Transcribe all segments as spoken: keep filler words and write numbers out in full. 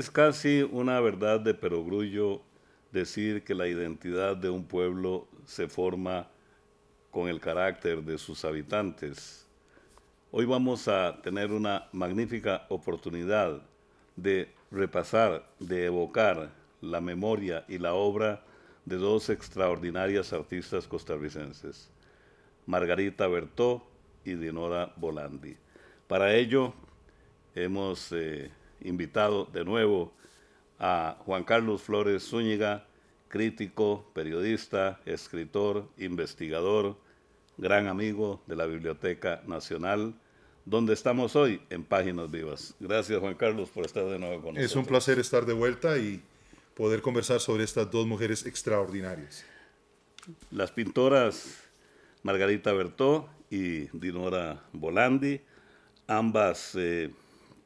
Es casi una verdad de perogrullo decir que la identidad de un pueblo se forma con el carácter de sus habitantes. Hoy vamos a tener una magnífica oportunidad de repasar, de evocar la memoria y la obra de dos extraordinarias artistas costarricenses, Margarita Bertheau y Dinorah Bolandi. Para ello hemos eh, invitado de nuevo a Juan Carlos Flores Zúñiga, crítico, periodista, escritor, investigador, gran amigo de la Biblioteca Nacional, donde estamos hoy en Páginas Vivas. Gracias, Juan Carlos, por estar de nuevo con nosotros. Es un placer estar de vuelta y poder conversar sobre estas dos mujeres extraordinarias. Las pintoras Margarita Bertheau y Dinorah Bolandi, ambas eh,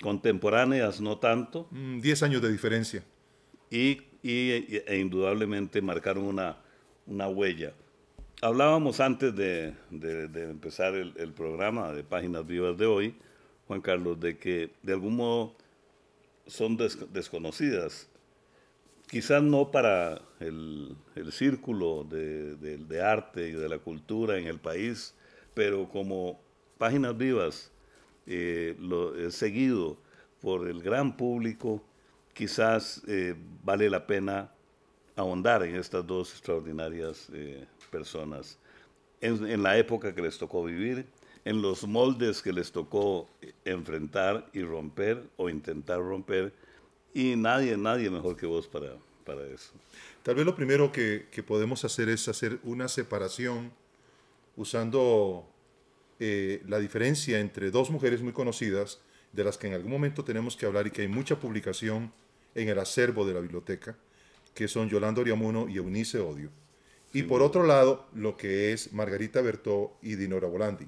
contemporáneas, no tanto. Mm, diez años de diferencia. Y, y e, e indudablemente marcaron una, una huella. Hablábamos antes de, de, de empezar el, el programa de Páginas Vivas de hoy, Juan Carlos, de que de algún modo son des, desconocidas. Quizás no para el, el círculo de, de, de arte y de la cultura en el país, pero como Páginas Vivas eh, lo, eh, seguido por el gran público, quizás eh, vale la pena ahondar en estas dos extraordinarias eh, personas, en, en la época que les tocó vivir, en los moldes que les tocó enfrentar y romper o intentar romper, y nadie, nadie mejor que vos para, para eso. Tal vez lo primero que, que podemos hacer es hacer una separación usando eh, la diferencia entre dos mujeres muy conocidas, de las que en algún momento tenemos que hablar y que hay mucha publicación en el acervo de la biblioteca, que son Yolanda Oreamuno y Eunice Odio. Y sí, por bueno. otro lado, lo que es Margarita Bertheau y Dinorah Bolandi.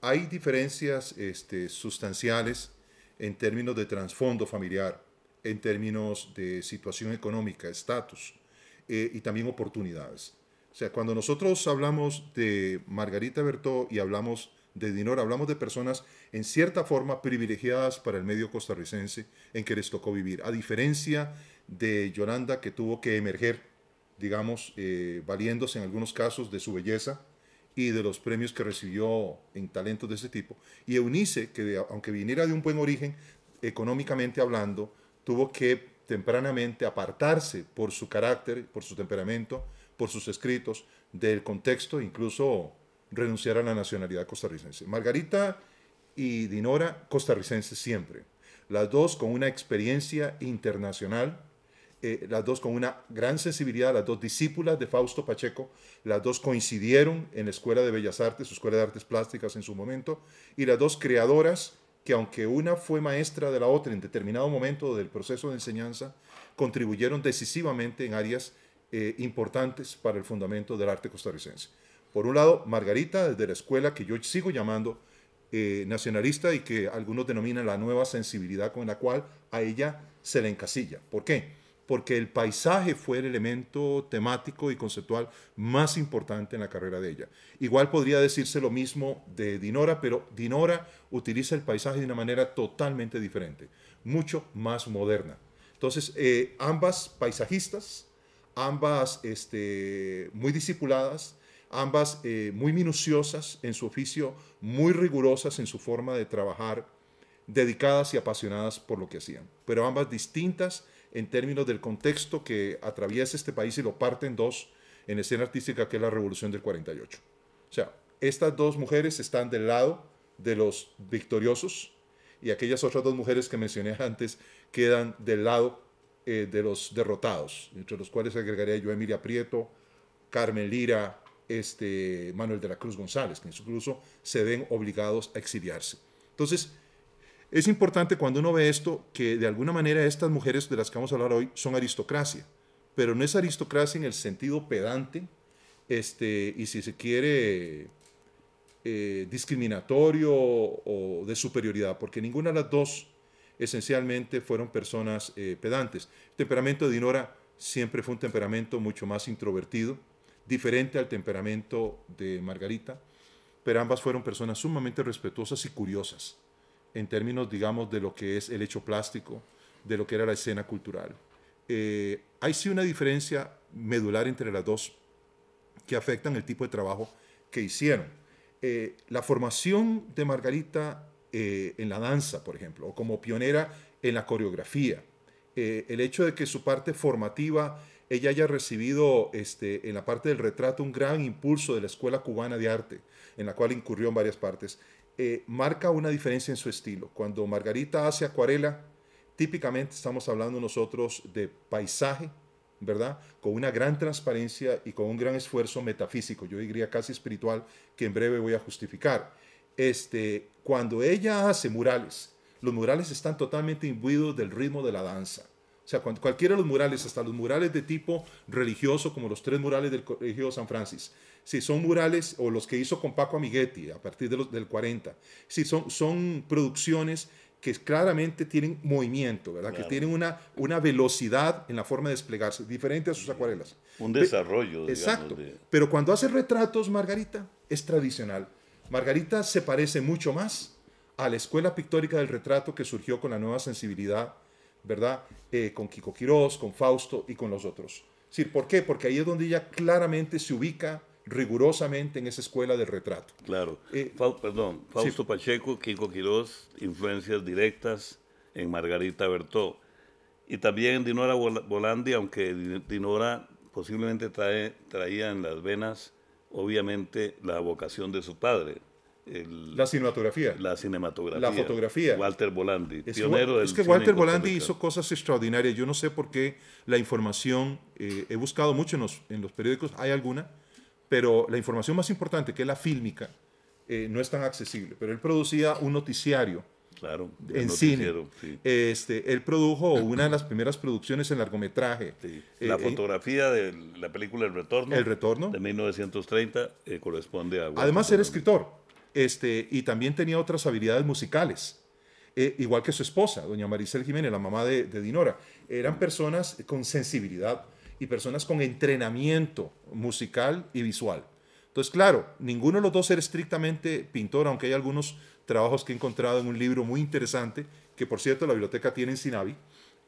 Hay diferencias este, sustanciales en términos de trasfondo familiar, en términos de situación económica, estatus eh, y también oportunidades. O sea, cuando nosotros hablamos de Margarita Bertheau y hablamos de Dinorah, hablamos de personas en cierta forma privilegiadas para el medio costarricense en que les tocó vivir, a diferencia de Yolanda, que tuvo que emerger, digamos, eh, valiéndose en algunos casos de su belleza y de los premios que recibió en talentos de ese tipo. Y Eunice, que aunque viniera de un buen origen, económicamente hablando, tuvo que tempranamente apartarse por su carácter, por su temperamento, por sus escritos, del contexto, incluso renunciar a la nacionalidad costarricense. Margarita y Dinorah, costarricenses siempre. Las dos con una experiencia internacional, eh, las dos con una gran sensibilidad, las dos discípulas de Fausto Pacheco, las dos coincidieron en la Escuela de Bellas Artes, su Escuela de Artes Plásticas en su momento, y las dos creadoras, que aunque una fue maestra de la otra en determinado momento del proceso de enseñanza, contribuyeron decisivamente en áreas eh, importantes para el fundamento del arte costarricense. Por un lado, Margarita, desde la escuela que yo sigo llamando eh, nacionalista y que algunos denominan la nueva sensibilidad con la cual a ella se le encasilla. ¿Por qué? Porque el paisaje fue el elemento temático y conceptual más importante en la carrera de ella. Igual podría decirse lo mismo de Dinorah, pero Dinorah utiliza el paisaje de una manera totalmente diferente, mucho más moderna. Entonces, eh, ambas paisajistas, ambas este, muy discipuladas, ambas eh, muy minuciosas en su oficio, muy rigurosas en su forma de trabajar, dedicadas y apasionadas por lo que hacían, pero ambas distintas en términos del contexto que atraviesa este país y lo parte en dos en escena artística, que es la Revolución del cuarenta y ocho. O sea, estas dos mujeres están del lado de los victoriosos y aquellas otras dos mujeres que mencioné antes quedan del lado eh, de los derrotados, entre los cuales agregaría yo a Emilia Prieto, Carmen Lira, este, Manuel de la Cruz González, que incluso se ven obligados a exiliarse. Entonces, es importante cuando uno ve esto que de alguna manera estas mujeres de las que vamos a hablar hoy son aristocracia, pero no es aristocracia en el sentido pedante este, y si se quiere eh, discriminatorio o de superioridad, porque ninguna de las dos esencialmente fueron personas eh, pedantes. El temperamento de Dinorah siempre fue un temperamento mucho más introvertido, diferente al temperamento de Margarita, pero ambas fueron personas sumamente respetuosas y curiosas en términos, digamos, de lo que es el hecho plástico, de lo que era la escena cultural. Eh, hay sí una diferencia medular entre las dos que afectan el tipo de trabajo que hicieron. Eh, la formación de Margarita eh, en la danza, por ejemplo, o como pionera en la coreografía, eh, el hecho de que su parte formativa ella haya recibido este, en la parte del retrato un gran impulso de la Escuela Cubana de Arte, en la cual incurrió en varias partes, eh, marca una diferencia en su estilo. Cuando Margarita hace acuarela, típicamente estamos hablando nosotros de paisaje, ¿verdad? Con una gran transparencia y con un gran esfuerzo metafísico, yo diría casi espiritual, que en breve voy a justificar. Este, cuando ella hace murales, los murales están totalmente imbuidos del ritmo de la danza. O sea, cualquiera de los murales, hasta los murales de tipo religioso, como los tres murales del Colegio San Francis, si son murales, o los que hizo con Paco Amighetti a partir de los, del cuarenta, si son, son producciones que claramente tienen movimiento, ¿verdad? Claro. Que tienen una, una velocidad en la forma de desplegarse, diferente a sus acuarelas. Un desarrollo, Pe digamos. Exacto. De... Pero cuando hace retratos, Margarita es tradicional. Margarita se parece mucho más a la escuela pictórica del retrato que surgió con la nueva sensibilidad, ¿verdad? Eh, con Kiko Quirós, con Fausto y con los otros. Es decir, ¿por qué? Porque ahí es donde ella claramente se ubica rigurosamente en esa escuela del retrato. Claro. Eh, Fa perdón, Fausto sí. Pacheco, Kiko Quirós, influencias directas en Margarita Bertheau. Y también en Dinorah Bolandi, aunque Dinorah posiblemente trae, traía en las venas, obviamente, la vocación de su padre. El, la cinematografía. La cinematografía. La fotografía. Walter Bolandi, es pionero del cine. Es que Walter Bolandi hizo cosas extraordinarias. Yo no sé por qué la información, eh, he buscado mucho en los, en los periódicos, hay alguna, pero la información más importante, que es la fílmica, eh, no es tan accesible. Pero él producía un noticiario, claro, en cine. Sí. Este, él produjo una de las primeras producciones en largometraje. Sí. La eh, fotografía eh, de la película El Retorno. El Retorno. De mil novecientos treinta, eh, corresponde a... Walter Además, era escritor. Este, y también tenía otras habilidades musicales. Eh, igual que su esposa, doña Maricel Jiménez, la mamá de, de Dinorah. Eran personas con sensibilidad y personas con entrenamiento musical y visual. Entonces, claro, ninguno de los dos era estrictamente pintor, aunque hay algunos trabajos que he encontrado en un libro muy interesante, que por cierto la biblioteca tiene en Sinavi,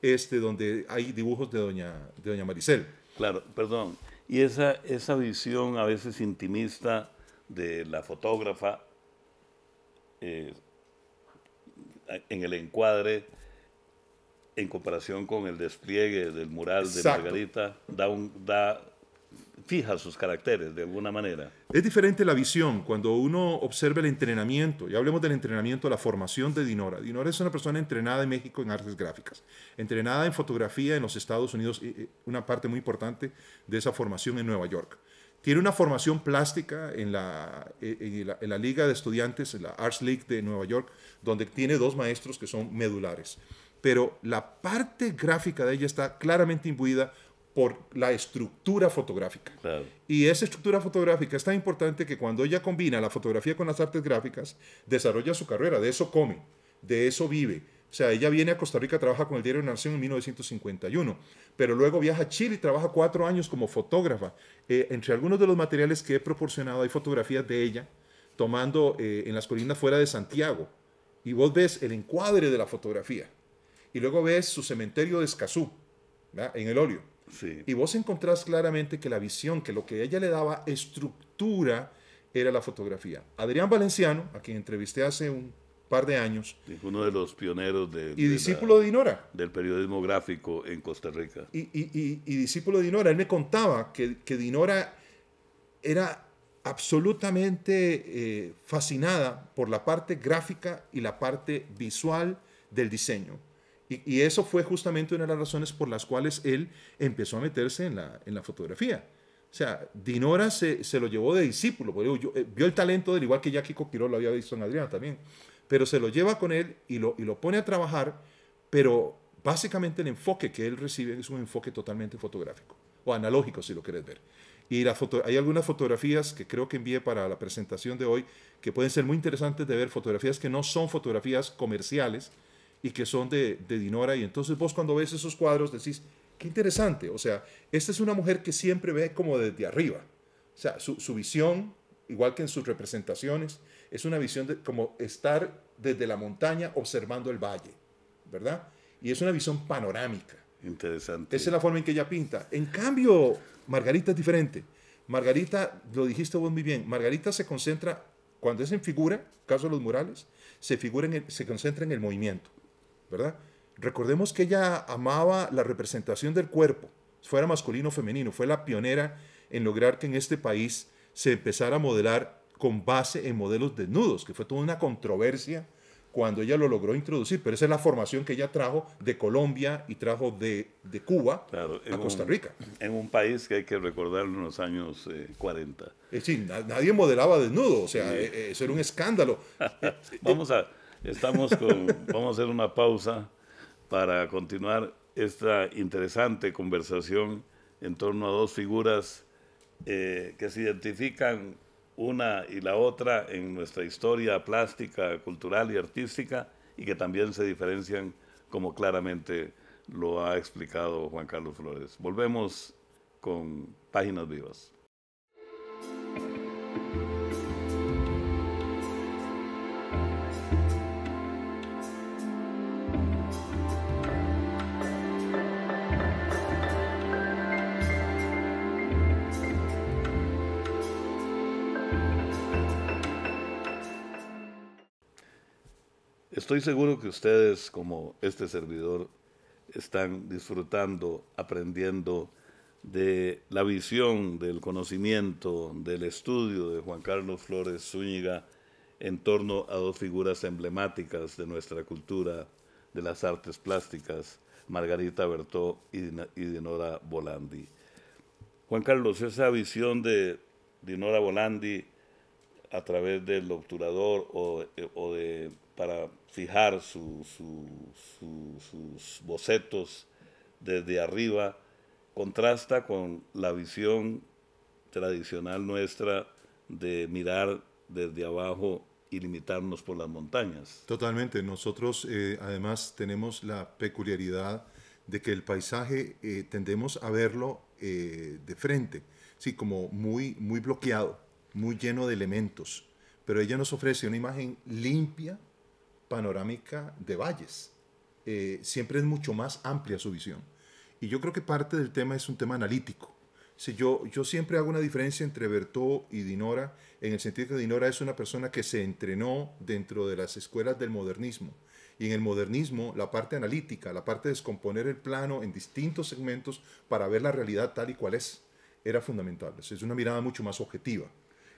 este, donde hay dibujos de doña, de doña Maricel. Claro, perdón. Y esa, esa visión a veces intimista de la fotógrafa eh, en el encuadre, en comparación con el despliegue del mural de Exacto. Margarita, da un, da, fija sus caracteres de alguna manera. Es diferente la visión cuando uno observa el entrenamiento, y hablemos del entrenamiento, la formación de Dinorah. Dinorah es una persona entrenada en México en artes gráficas, entrenada en fotografía en los Estados Unidos, una parte muy importante de esa formación en Nueva York. Tiene una formación plástica en la, en la, en la Liga de Estudiantes, en la Arts League de Nueva York, donde tiene dos maestros que son medulares. Pero la parte gráfica de ella está claramente imbuida por la estructura fotográfica. Claro. Y esa estructura fotográfica es tan importante que cuando ella combina la fotografía con las artes gráficas, desarrolla su carrera, de eso come, de eso vive. O sea, ella viene a Costa Rica, trabaja con el Diario de Nación en mil novecientos cincuenta y uno, pero luego viaja a Chile y trabaja cuatro años como fotógrafa. Eh, entre algunos de los materiales que he proporcionado hay fotografías de ella tomando eh, en las colinas fuera de Santiago. Y vos ves el encuadre de la fotografía. Y luego ves su cementerio de Escazú, ¿verdad? En el óleo. Sí. Y vos encontrás claramente que la visión, que lo que ella le daba estructura, era la fotografía. Adrián Valenciano, a quien entrevisté hace un par de años. Uno de los pioneros de, y de discípulo la, de Dinorah. Del periodismo gráfico en Costa Rica. Y, y, y, y discípulo de Dinorah. Él me contaba que, que Dinorah era absolutamente eh, fascinada por la parte gráfica y la parte visual del diseño. Y, y eso fue justamente una de las razones por las cuales él empezó a meterse en la, en la fotografía. O sea, Dinorah se, se lo llevó de discípulo. Yo, yo, eh, vio el talento del igual que ya Kiko Quirós lo había visto en Adrián también. Pero se lo lleva con él y lo, y lo pone a trabajar. Pero básicamente el enfoque que él recibe es un enfoque totalmente fotográfico. O analógico, si lo quieres ver. Y la foto, hay algunas fotografías que creo que envié para la presentación de hoy que pueden ser muy interesantes de ver. Fotografías que no son fotografías comerciales y que son de, de Dinorah, y entonces vos cuando ves esos cuadros decís, qué interesante, o sea, esta es una mujer que siempre ve como desde arriba, o sea, su, su visión, igual que en sus representaciones, es una visión de como estar desde la montaña observando el valle, ¿verdad? y es una visión panorámica. Interesante. Esa es la forma en que ella pinta. En cambio, Margarita es diferente. Margarita, lo dijiste vos muy bien, Margarita se concentra, cuando es en figura, caso de los murales, se, figura en el, se concentra en el movimiento, ¿verdad? Recordemos que ella amaba la representación del cuerpo, fuera masculino o femenino, fue la pionera en lograr que en este país se empezara a modelar con base en modelos desnudos, que fue toda una controversia cuando ella lo logró introducir, pero esa es la formación que ella trajo de Colombia y trajo de, de Cuba, claro, a Costa Rica. Un, en un país que hay que recordar en los años eh, cuarenta. Es decir, nadie modelaba desnudo, o sea, sí. eh, eso era un escándalo. vamos, a, estamos con, vamos a hacer una pausa para continuar esta interesante conversación en torno a dos figuras eh, que se identifican una y la otra en nuestra historia plástica, cultural y artística, y que también se diferencian, como claramente lo ha explicado Juan Carlos Flores. Volvemos con Páginas Vivas. Estoy seguro que ustedes, como este servidor, están disfrutando, aprendiendo de la visión, del conocimiento, del estudio de Juan Carlos Flores Zúñiga en torno a dos figuras emblemáticas de nuestra cultura, de las artes plásticas, Margarita Bertheau y, Din- y Dinorah Bolandi. Juan Carlos, esa visión de Dinorah Bolandi a través del obturador o, o de... para fijar su, su, su, sus bocetos desde arriba, contrasta con la visión tradicional nuestra de mirar desde abajo y limitarnos por las montañas. Totalmente. Nosotros eh, además tenemos la peculiaridad de que el paisaje eh, tendemos a verlo eh, de frente, sí, como muy, muy bloqueado, muy lleno de elementos. Pero ella nos ofrece una imagen limpia, panorámica de valles. Eh, siempre es mucho más amplia su visión. Y yo creo que parte del tema es un tema analítico. Si yo, yo siempre hago una diferencia entre Bertheau y Dinorah, en el sentido que Dinorah es una persona que se entrenó dentro de las escuelas del modernismo. Y en el modernismo, la parte analítica, la parte de descomponer el plano en distintos segmentos para ver la realidad tal y cual es, era fundamental. Es una mirada mucho más objetiva.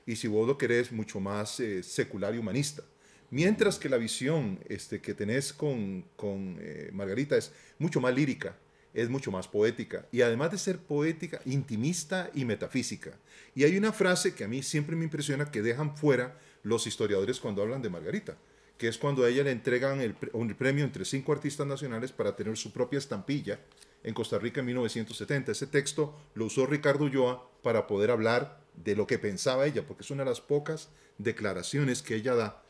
Y si vos lo querés, mucho más eh, secular y humanista. Mientras que la visión este, que tenés con, con eh, Margarita es mucho más lírica, es mucho más poética. Y además de ser poética, intimista y metafísica. Y hay una frase que a mí siempre me impresiona que dejan fuera los historiadores cuando hablan de Margarita, que es cuando a ella le entregan el, pre el premio entre cinco artistas nacionales para tener su propia estampilla en Costa Rica en mil novecientos setenta. Ese texto lo usó Ricardo Ulloa para poder hablar de lo que pensaba ella, porque es una de las pocas declaraciones que ella da.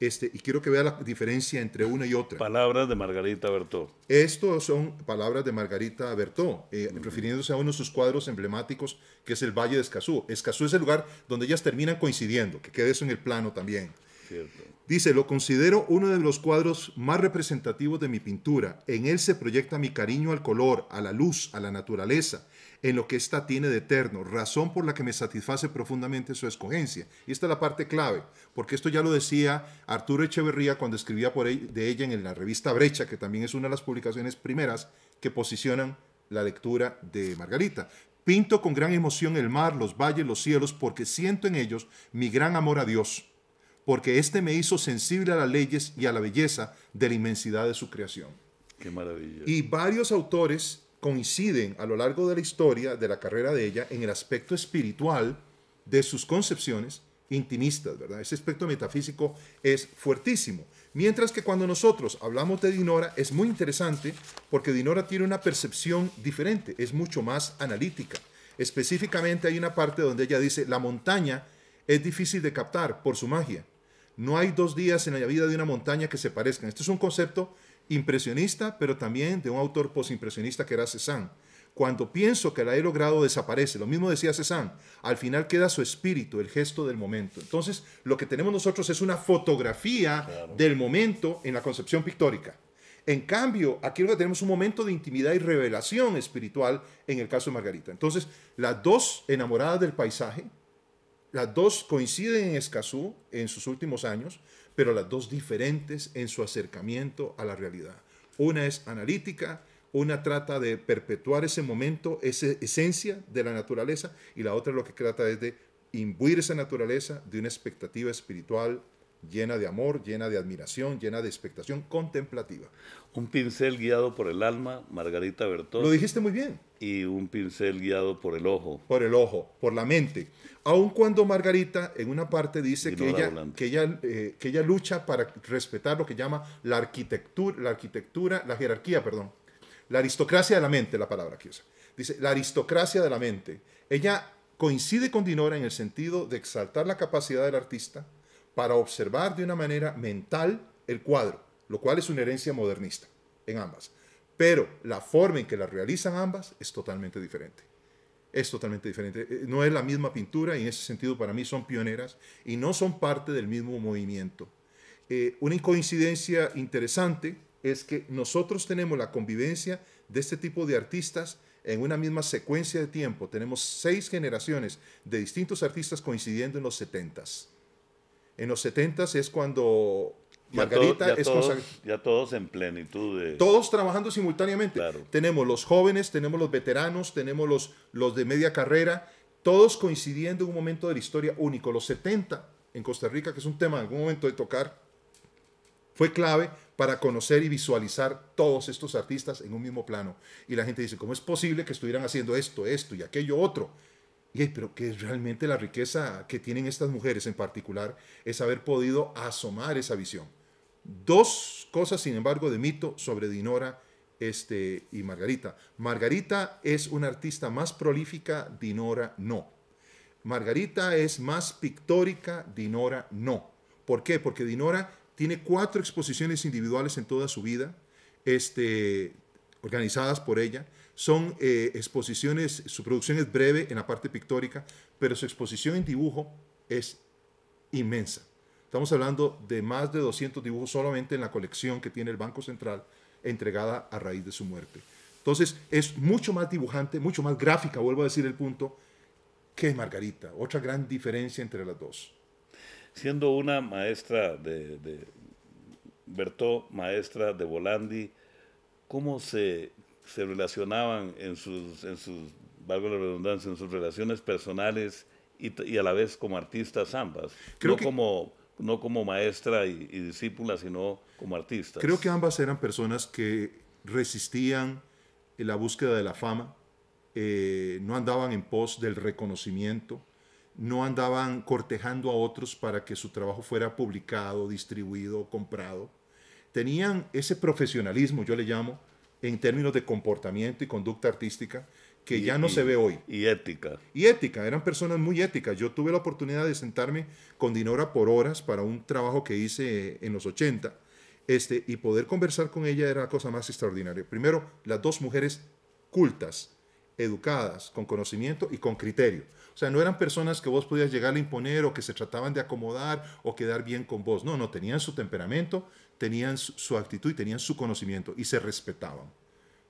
Este, y quiero que vea la diferencia entre una y otra. Palabras de Margarita Bertheau. Estos son palabras de Margarita Bertheau, eh, uh-huh. refiriéndose a uno de sus cuadros emblemáticos, que es el Valle de Escazú. Escazú es el lugar donde ellas terminan coincidiendo, que quede eso en el plano también. Cierto. Dice, lo considero uno de los cuadros más representativos de mi pintura. En él se proyecta mi cariño al color, a la luz, a la naturaleza, en lo que ésta tiene de eterno, razón por la que me satisface profundamente su escogencia. Y esta es la parte clave, porque esto ya lo decía Arturo Echeverría cuando escribía por él, de ella en la revista Brecha, que también es una de las publicaciones primeras que posicionan la lectura de Margarita. Pinto con gran emoción el mar, los valles, los cielos, porque siento en ellos mi gran amor a Dios, porque éste me hizo sensible a las leyes y a la belleza de la inmensidad de su creación. ¡Qué maravilla! Y varios autores coinciden a lo largo de la historia de la carrera de ella en el aspecto espiritual de sus concepciones intimistas, ¿verdad? Ese aspecto metafísico es fuertísimo. Mientras que cuando nosotros hablamos de Dinorah es muy interesante porque Dinorah tiene una percepción diferente, es mucho más analítica. Específicamente hay una parte donde ella dice, la montaña es difícil de captar por su magia. No hay dos días en la vida de una montaña que se parezcan. Este es un concepto impresionista, pero también de un autor posimpresionista que era Cézanne. Cuando pienso que la he logrado, desaparece. Lo mismo decía Cézanne. Al final queda su espíritu, el gesto del momento. Entonces, lo que tenemos nosotros es una fotografía, claro, del momento en la concepción pictórica. En cambio, aquí lo que tenemos es un momento de intimidad y revelación espiritual en el caso de Margarita. Entonces, las dos enamoradas del paisaje, las dos coinciden en Escazú en sus últimos años, pero las dos diferentes en su acercamiento a la realidad. Una es analítica, una trata de perpetuar ese momento, esa esencia de la naturaleza, y la otra lo que trata es de imbuir esa naturaleza de una expectativa espiritual llena de amor, llena de admiración, llena de expectación contemplativa. Un pincel guiado por el alma, Margarita Bertheau. Lo dijiste muy bien. Y un pincel guiado por el ojo. Por el ojo, por la mente. Aun cuando Margarita en una parte dice que ella, que, ella, eh, que ella lucha para respetar lo que llama la arquitectura, la arquitectura, la jerarquía, perdón. La aristocracia de la mente, la palabra que usa. Dice, la aristocracia de la mente. Ella coincide con Dinorah en el sentido de exaltar la capacidad del artista para observar de una manera mental el cuadro, lo cual es una herencia modernista en ambas. Pero la forma en que la realizan ambas es totalmente diferente. Es totalmente diferente. No es la misma pintura y en ese sentido para mí son pioneras y no son parte del mismo movimiento. Eh, una coincidencia interesante es que nosotros tenemos la convivencia de este tipo de artistas en una misma secuencia de tiempo. Tenemos seis generaciones de distintos artistas coincidiendo en los setentas. En los setentas es cuando Margarita ya todo, ya es todos, ya todos en plenitud. De... Todos trabajando simultáneamente. Claro. Tenemos los jóvenes, tenemos los veteranos, tenemos los, los de media carrera, todos coincidiendo en un momento de la historia único. Los setenta en Costa Rica, que es un tema en algún momento de tocar, fue clave para conocer y visualizar todos estos artistas en un mismo plano. Y la gente dice, ¿cómo es posible que estuvieran haciendo esto, esto y aquello otro? Y pero que es realmente la riqueza que tienen estas mujeres en particular, es haber podido asomar esa visión. Dos cosas, sin embargo, de mito sobre Dinorah este, y Margarita. Margarita es una artista más prolífica, Dinorah no. Margarita es más pictórica, Dinorah no. ¿Por qué? Porque Dinorah tiene cuatro exposiciones individuales en toda su vida, este, organizadas por ella. Son eh, exposiciones, su producción es breve en la parte pictórica, pero su exposición en dibujo es inmensa. Estamos hablando de más de doscientos dibujos solamente en la colección que tiene el Banco Central, entregada a raíz de su muerte. Entonces, es mucho más dibujante, mucho más gráfica, vuelvo a decir el punto, que Margarita. Otra gran diferencia entre las dos. Siendo una maestra de, de Bertheau, maestra de Bolandi, ¿cómo se, se relacionaban en sus, en sus, valga la redundancia, en sus relaciones personales y, y a la vez como artistas ambas? Creo no, que, como, no como maestra y, y discípula, sino como artistas. Creo que ambas eran personas que resistían la búsqueda de la fama, eh, no andaban en pos del reconocimiento, no andaban cortejando a otros para que su trabajo fuera publicado, distribuido, comprado. Tenían ese profesionalismo, yo le llamo, en términos de comportamiento y conducta artística, que y, ya no y, se ve hoy. Y ética. Y ética, eran personas muy éticas. Yo tuve la oportunidad de sentarme con Dinorah por horas para un trabajo que hice en los ochenta, este, y poder conversar con ella era la cosa más extraordinaria. Primero, las dos mujeres cultas, educadas, con conocimiento y con criterio. O sea, no eran personas que vos podías llegar a imponer o que se trataban de acomodar o quedar bien con vos. No, no, tenían su temperamento, tenían su actitud y tenían su conocimiento y se respetaban.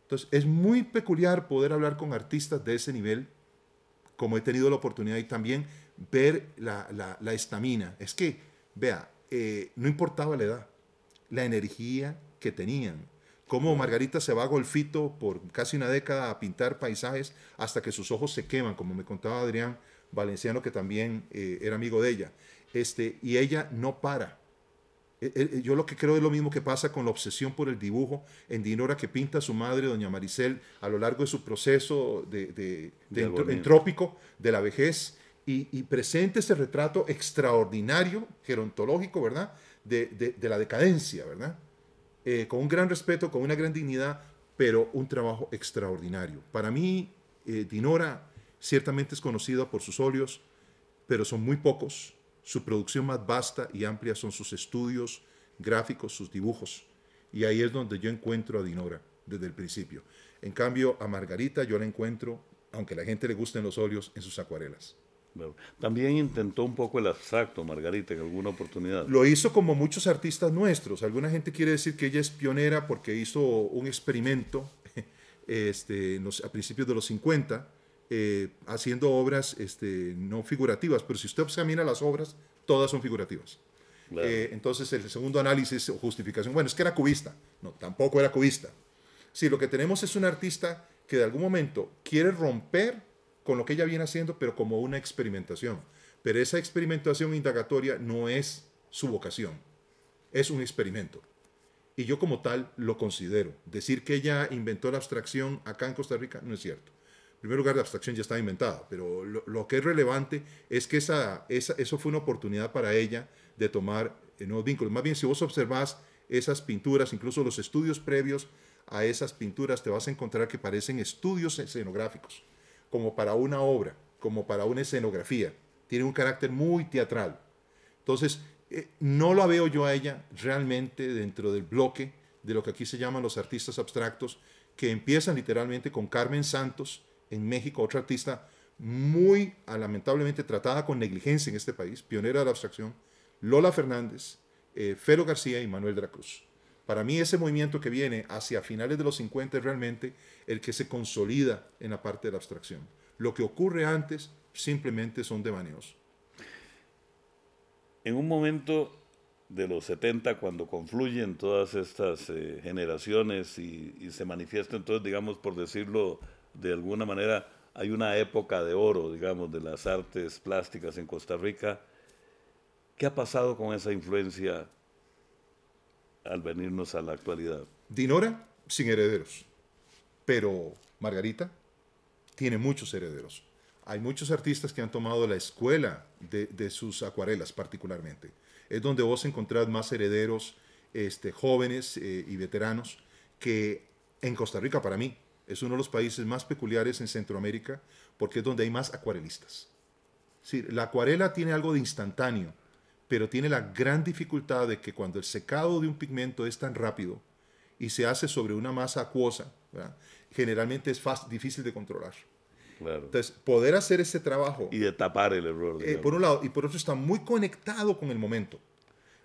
Entonces, es muy peculiar poder hablar con artistas de ese nivel, como he tenido la oportunidad y también ver la, la, la estamina. Es que, vea, eh, no importaba la edad, la energía que tenían. Cómo Margarita se va a Golfito por casi una década a pintar paisajes hasta que sus ojos se queman, como me contaba Adrián Valenciano, que también eh, era amigo de ella. Este, y ella no para. Eh, eh, yo lo que creo es lo mismo que pasa con la obsesión por el dibujo en Dinorah, que pinta a su madre, doña Maricel, a lo largo de su proceso de, de, de entr entrópico de la vejez, y, y presenta ese retrato extraordinario, gerontológico, ¿verdad? De, de, de la decadencia, ¿verdad? Eh, con un gran respeto, con una gran dignidad, pero un trabajo extraordinario. Para mí, eh, Dinorah ciertamente es conocida por sus óleos, pero son muy pocos. Su producción más vasta y amplia son sus estudios gráficos, sus dibujos. Y ahí es donde yo encuentro a Dinorah desde el principio. En cambio, a Margarita yo la encuentro, aunque a la gente le gusten los óleos, en sus acuarelas. También intentó un poco el abstracto, Margarita, en alguna oportunidad. Lo hizo como muchos artistas nuestros. Alguna gente quiere decir que ella es pionera porque hizo un experimento este, a principios de los cincuenta, eh, haciendo obras este, no figurativas. Pero si usted examina las obras, todas son figurativas. Claro. Eh, entonces, el segundo análisis o justificación, bueno, es que era cubista. No, tampoco era cubista. Sí, lo que tenemos es un artista que de algún momento quiere romper con lo que ella viene haciendo, pero como una experimentación. Pero esa experimentación indagatoria no es su vocación, es un experimento. Y yo como tal lo considero. Decir que ella inventó la abstracción acá en Costa Rica no es cierto. En primer lugar, la abstracción ya estaba inventada, pero lo, lo que es relevante es que esa, esa, eso fue una oportunidad para ella de tomar eh, nuevos vínculos. Más bien, si vos observás esas pinturas, incluso los estudios previos a esas pinturas, te vas a encontrar que parecen estudios escenográficos, como para una obra, como para una escenografía. Tiene un carácter muy teatral. Entonces, eh, no la veo yo a ella realmente dentro del bloque de lo que aquí se llaman los artistas abstractos, que empiezan literalmente con Carmen Santos en México, otra artista muy lamentablemente tratada con negligencia en este país, pionera de la abstracción, Lola Fernández, eh, Felo García y Manuel de la Cruz. Para mí ese movimiento que viene hacia finales de los cincuenta es realmente el que se consolida en la parte de la abstracción. Lo que ocurre antes simplemente son devaneos. En un momento de los setenta, cuando confluyen todas estas eh, generaciones y, y se manifiesta, entonces, digamos, por decirlo de alguna manera, hay una época de oro, digamos, de las artes plásticas en Costa Rica. ¿Qué ha pasado con esa influencia al venirnos a la actualidad? Dinorah, sin herederos, pero Margarita tiene muchos herederos. Hay muchos artistas que han tomado la escuela de, de sus acuarelas particularmente. Es donde vos encontrás más herederos este, jóvenes eh, y veteranos, que en Costa Rica para mí es uno de los países más peculiares en Centroamérica, porque es donde hay más acuarelistas. Es decir, la acuarela tiene algo de instantáneo, pero tiene la gran dificultad de que cuando el secado de un pigmento es tan rápido y se hace sobre una masa acuosa, ¿verdad?, generalmente es fácil, difícil de controlar. Claro. Entonces, poder hacer ese trabajo... Y de tapar el error. Eh, por un lado, y por otro está muy conectado con el momento.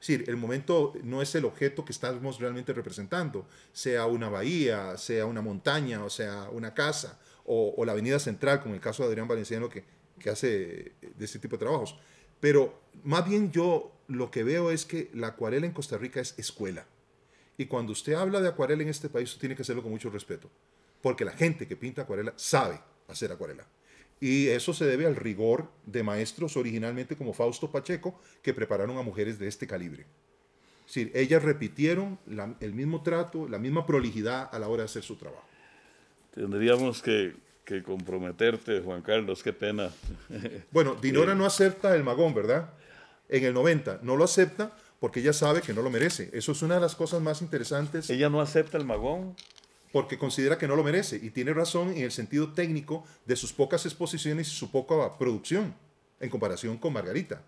Es decir, el momento no es el objeto que estamos realmente representando, sea una bahía, sea una montaña, o sea una casa, o, o la avenida central, como el caso de Adrián Valenciano, que, que hace de este tipo de trabajos. Pero más bien yo lo que veo es que la acuarela en Costa Rica es escuela. Y cuando usted habla de acuarela en este país, usted tiene que hacerlo con mucho respeto. Porque la gente que pinta acuarela sabe hacer acuarela. Y eso se debe al rigor de maestros originalmente como Fausto Pacheco, que prepararon a mujeres de este calibre. Es decir, ellas repitieron la, el mismo trato, la misma prolijidad a la hora de hacer su trabajo. Tendríamos que... que comprometerte, Juan Carlos, qué pena. Bueno, Dinorah no acepta el Magón, ¿verdad? En el noventa no lo acepta porque ella sabe que no lo merece. Eso es una de las cosas más interesantes. Ella no acepta el Magón porque considera que no lo merece, y tiene razón en el sentido técnico de sus pocas exposiciones y su poca producción en comparación con Margarita.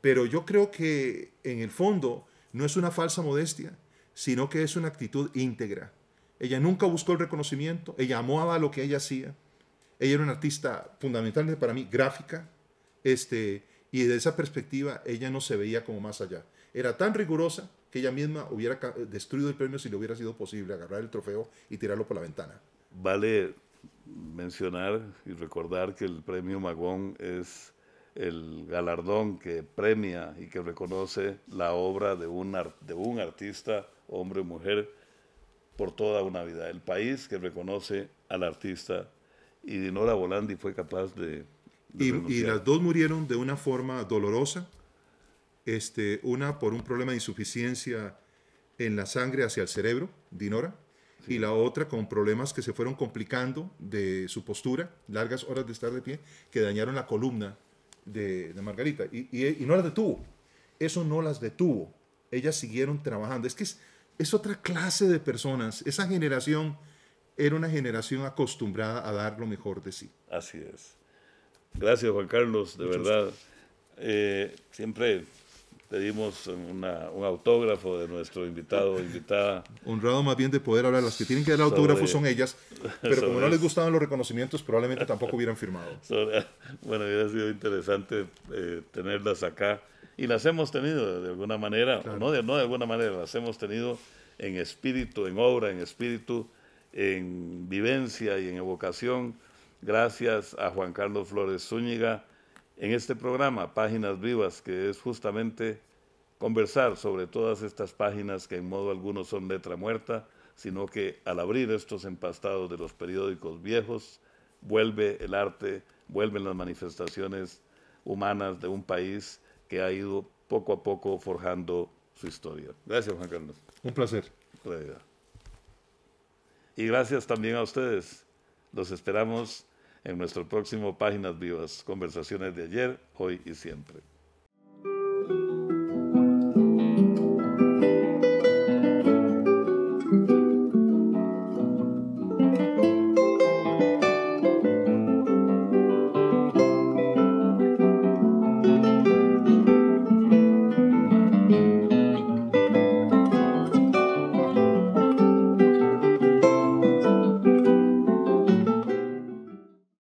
Pero yo creo que en el fondo no es una falsa modestia, sino que es una actitud íntegra. Ella nunca buscó el reconocimiento, ella amaba lo que ella hacía. Ella era una artista fundamentalmente para mí gráfica, este, y desde esa perspectiva ella no se veía como más allá. Era tan rigurosa que ella misma hubiera destruido el premio si le hubiera sido posible agarrar el trofeo y tirarlo por la ventana. Vale mencionar y recordar que el Premio Magón es el galardón que premia y que reconoce la obra de un, de un artista, hombre o mujer, por toda una vida. El país que reconoce al artista. Y Dinorah Bolandi fue capaz de... de y, y las dos murieron de una forma dolorosa, este, una por un problema de insuficiencia en la sangre hacia el cerebro, Dinorah, sí, y la otra con problemas que se fueron complicando de su postura, largas horas de estar de pie, que dañaron la columna de, de Margarita. Y, y, y no las detuvo. Eso no las detuvo. Ellas siguieron trabajando. Es que es, es otra clase de personas. Esa generación... era una generación acostumbrada a dar lo mejor de sí. Así es. Gracias, Juan Carlos, de verdad. Eh, siempre pedimos una, un autógrafo de nuestro invitado o invitada. Honrado más bien de poder hablar. Las que tienen que dar autógrafos son ellas, pero como no les gustaban los reconocimientos, probablemente tampoco hubieran firmado. Sobre, bueno, hubiera sido interesante eh, tenerlas acá. Y las hemos tenido de alguna manera, claro. no, de, no de alguna manera, las hemos tenido en espíritu, en obra, en espíritu, en vivencia y en evocación, gracias a Juan Carlos Flores Zúñiga, en este programa, Páginas Vivas, que es justamente conversar sobre todas estas páginas que en modo alguno son letra muerta, sino que al abrir estos empastados de los periódicos viejos, vuelve el arte, vuelven las manifestaciones humanas de un país que ha ido poco a poco forjando su historia. Gracias, Juan Carlos. Un placer. Y gracias también a ustedes. Los esperamos en nuestro próximo Páginas Vivas, conversaciones de ayer, hoy y siempre.